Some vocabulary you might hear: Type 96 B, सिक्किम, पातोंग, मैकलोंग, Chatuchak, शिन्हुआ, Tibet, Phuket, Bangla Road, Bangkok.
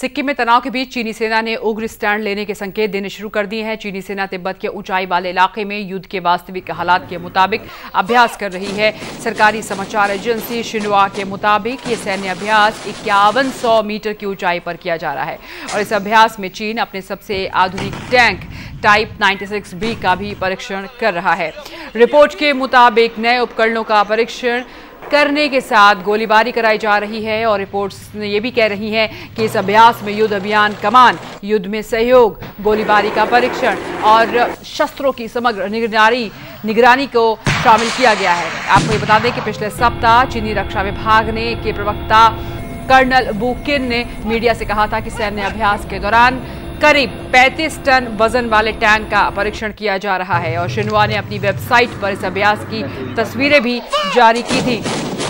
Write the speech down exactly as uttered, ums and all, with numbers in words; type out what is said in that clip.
सिक्किम में तनाव के बीच चीनी सेना ने उग्र स्टैंड लेने के संकेत देने शुरू कर दिए हैं। चीनी सेना तिब्बत के ऊंचाई वाले इलाके में युद्ध के वास्तविक हालात के मुताबिक अभ्यास कर रही है। सरकारी समाचार एजेंसी शिन्हुआ के मुताबिक ये सैन्य अभ्यास इक्यावन सौ मीटर की ऊंचाई पर किया जा रहा है और इस अभ्यास में चीन अपने सबसे आधुनिक टैंक टाइप छियानवे बी का भी परीक्षण कर रहा है। रिपोर्ट के मुताबिक नए उपकरणों का परीक्षण करने के साथ गोलीबारी कराई जा रही है और रिपोर्ट्स ये भी कह रही हैं कि इस अभ्यास में युद्ध अभियान कमान, युद्ध में सहयोग, गोलीबारी का परीक्षण और शस्त्रों की समग्र निगरानी निगरानी को शामिल किया गया है। आपको ये बता दें कि पिछले सप्ताह चीनी रक्षा विभाग ने के प्रवक्ता कर्नल बुकिन ने मीडिया से कहा था कि सैन्य अभ्यास के दौरान करीब पैंतीस टन वजन वाले टैंक का परीक्षण किया जा रहा है और शिन्हुआ ने अपनी वेबसाइट पर इस अभ्यास की तस्वीरें भी जारी की थी।